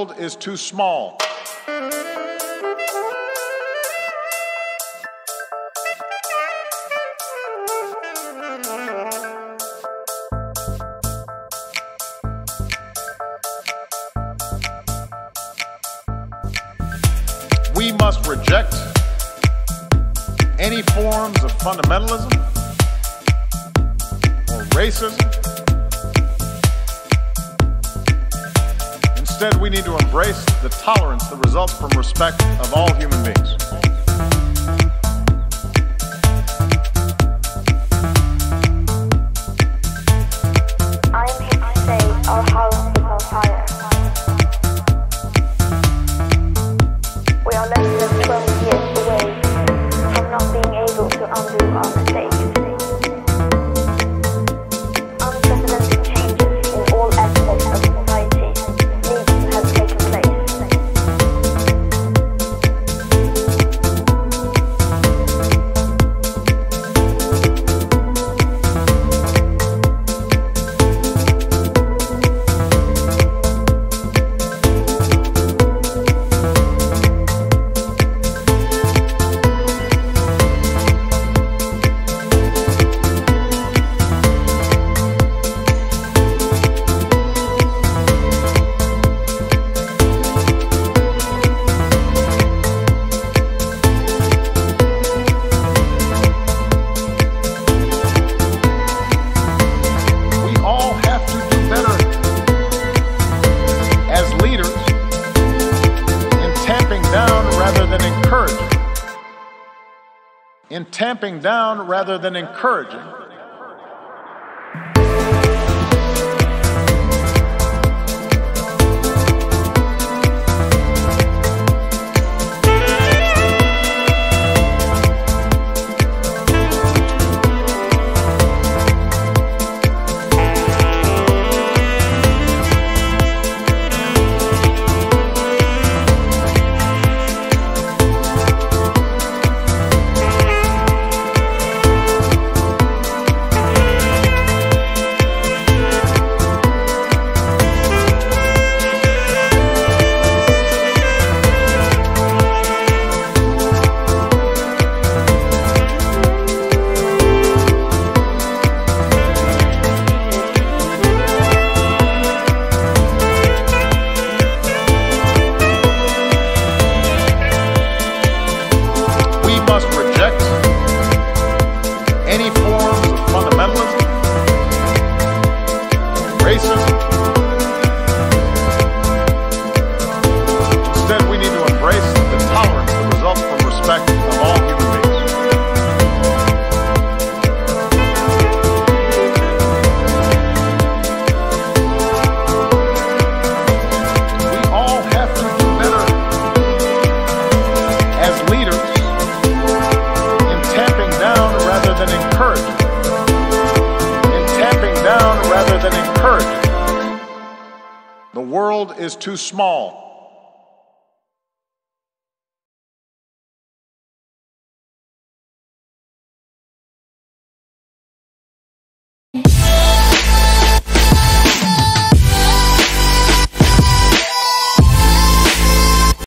world is too small. We must reject any forms of fundamentalism or racism. Instead, we need to embrace the tolerance that results from respect of all human beings. I'm here to say our house is on fire. We are less than 12 years away from not being able to undo our mistakes. Unprecedented changes in all aspects of society need to have taken in tamping down rather than encouraging. The world is too small.